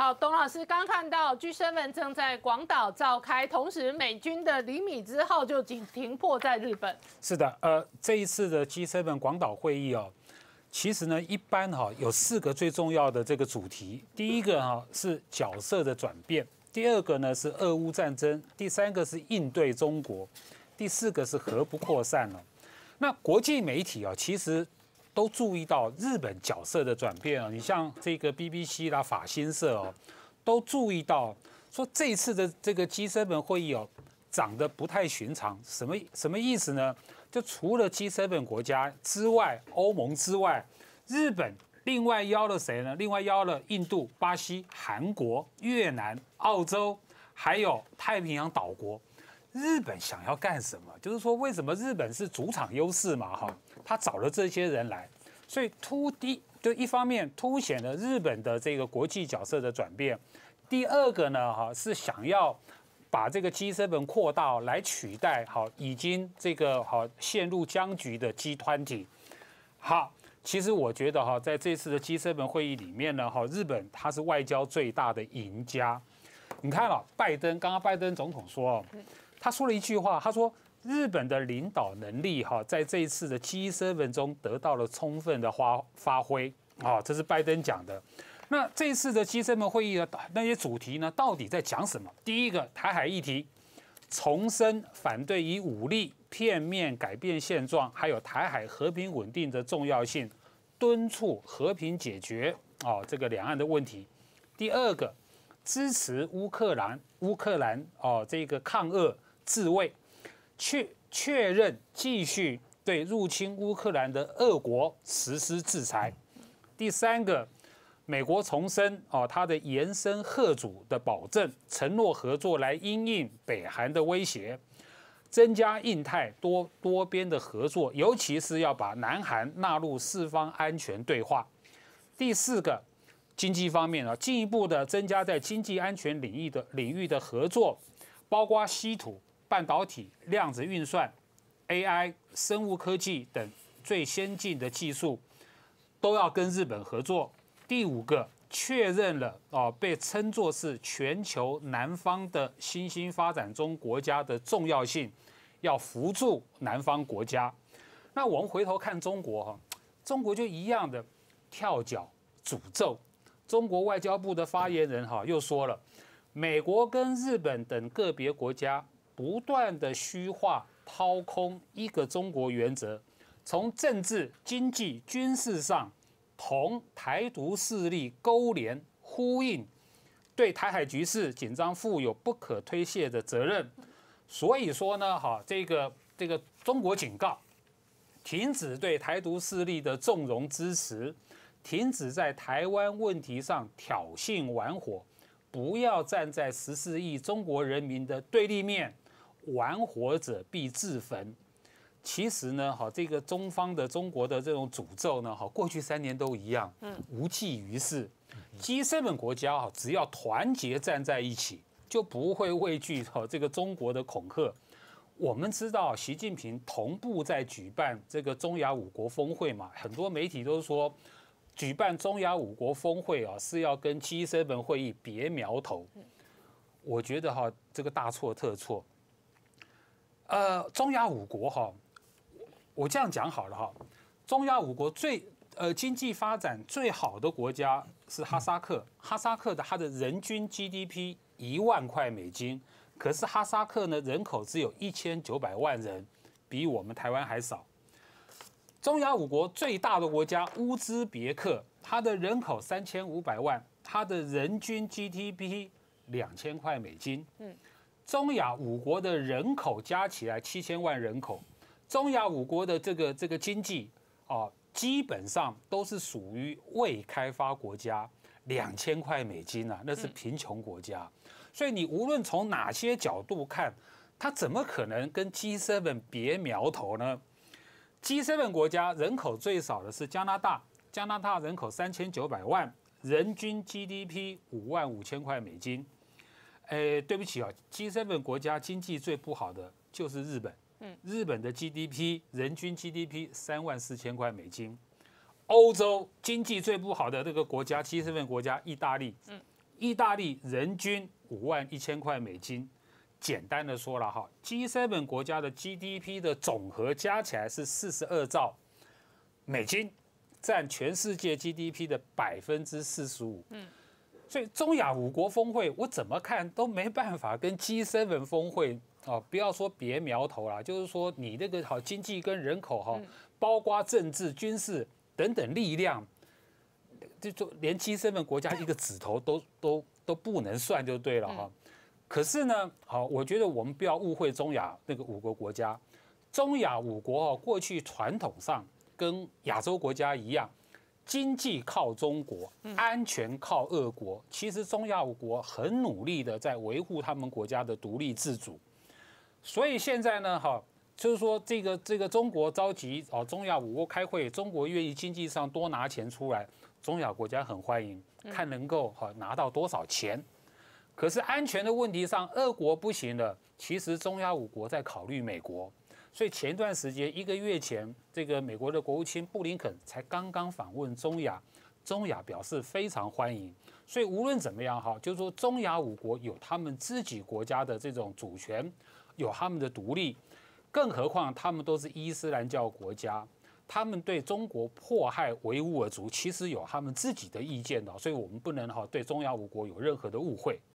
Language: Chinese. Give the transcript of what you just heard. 好，董老师刚看到 G7 正在广岛召开，同时美军的尼米兹号就停泊在日本。是的，这一次的 G7 广岛会议哦，其实呢，一般哈有4个最重要的这个主题，第一个哈是角色的转变，第二个呢是俄乌战争，第三个是应对中国，第4个是核不扩散了。那国际媒体啊，其实都注意到日本角色的转变啊，你像这个 BBC 啦、法新社哦，都注意到说这一次的这个 G7 会议哦，长得不太寻常。什么意思呢？就除了 G7 国家之外，欧盟之外，日本另外邀了谁呢？另外邀了印度、巴西、韩国、越南、澳洲，还有太平洋岛国。日本想要干什么？就是说，为什么日本是主场优势嘛？哈，他找了这些人来，所以一方面凸显了日本的这个国际角色的转变，第二个呢，哈是想要把这个 G7 扩大来取代好已经这个好陷入僵局的 G20。好，其实我觉得哈，在这次的 G7 会议里面呢，哈日本它是外交最大的赢家。你看了刚刚拜登总统说。他说了一句话，他说日本的领导能力哈，在这一次的G7中得到了充分的发挥啊，这是拜登讲的。那这一次的G7会议的那些主题呢，到底在讲什么？第一个，台海议题，重申反对以武力片面改变现状，还有台海和平稳定的重要性，敦促和平解决啊这个两岸的问题。第二个，支持乌克兰哦这个抗俄。自卫，确认继续对入侵乌克兰的俄国实施制裁。第三个，美国重申哦，它的延伸核主的保证，承诺合作来因应北韩的威胁，增加印太多边的合作，尤其是要把南韩纳入四方安全对话。第四个，经济方面啊，进一步的增加在经济安全领域的合作，包括稀土。半导体、量子运算、AI、生物科技等最先进的技术都要跟日本合作。第五个，确认了哦，被称作是全球南方的新兴发展中国家的重要性，要扶助南方国家。那我们回头看中国哈，中国就一样的跳脚诅咒。中国外交部的发言人哈又说了，美国跟日本等个别国家。不断的虚化、掏空一个中国原则，从政治、经济、军事上同台独势力勾连呼应，对台海局势紧张负有不可推卸的责任。所以说呢，哈，这个中国警告，停止对台独势力的纵容支持，停止在台湾问题上挑衅玩火，不要站在14亿中国人民的对立面。玩火者必自焚。其实呢，哈，这个中国的这种诅咒呢，哈，过去3年都一样，无济于事。G7国家哈，只要团结站在一起，就不会畏惧哈这个中国的恐吓。我们知道，习近平同步在举办这个中亚5国峰会嘛，很多媒体都说，举办中亚5国峰会啊，是要跟G7会议别苗头。我觉得哈，这个大错特错。中亚5国哈，我这样讲好了哈。中亚5国最经济发展最好的国家是哈萨克，哈萨克的它的人均 GDP 1万块美金，可是哈萨克呢人口只有1900万人，比我们台湾还少。中亚5国最大的国家乌兹别克，它的人口3500万，它的人均 GDP 2000块美金。中亚5国的人口加起来7000万人口，中亚5国的这个经济啊，基本上都是属于未开发国家，2000块美金啊，那是贫穷国家。所以你无论从哪些角度看，它怎么可能跟G7别苗头呢？G7国家人口最少的是加拿大，加拿大人口3900万，人均 GDP 55000块美金。对不起啊，G7国家经济最不好的就是日本，日本的 GDP 人均 GDP 34000块美金。欧洲经济最不好的那个国家，G7国家意大利，意大利人均5万1千块美金。简单的说了哈 ，G7 国家的 GDP 的总和加起来是42兆美金，占全世界 GDP 的45%。所以中亚5国峰会，我怎么看都没办法跟 G7 峰会啊，不要说别苗头啦，就是说你那个好经济跟人口哈，包括政治、军事等等力量，就连 G7 国家一个指头都不能算就对了哈。可是呢，好，我觉得我们不要误会中亚那个5国国家，中亚5国哈，过去传统上跟亚洲国家一样，经济靠中国，安全靠俄国。其实中亚5国很努力的在维护他们国家的独立自主，所以现在呢，哈，就是说这个中国召集哦，中亚5国开会，中国愿意经济上多拿钱出来，中亚国家很欢迎，看能够哈拿到多少钱。可是安全的问题上，俄国不行了。其实中亚5国在考虑美国，所以前段时间1个月前，这个美国的国务卿布林肯才刚刚访问中亚，中亚表示非常欢迎。所以无论怎么样哈，就是说中亚5国有他们自己国家的这种主权，有他们的独立，更何况他们都是伊斯兰教国家，他们对中国迫害维吾尔族其实有他们自己的意见的，所以我们不能哈对中亚5国有任何的误会。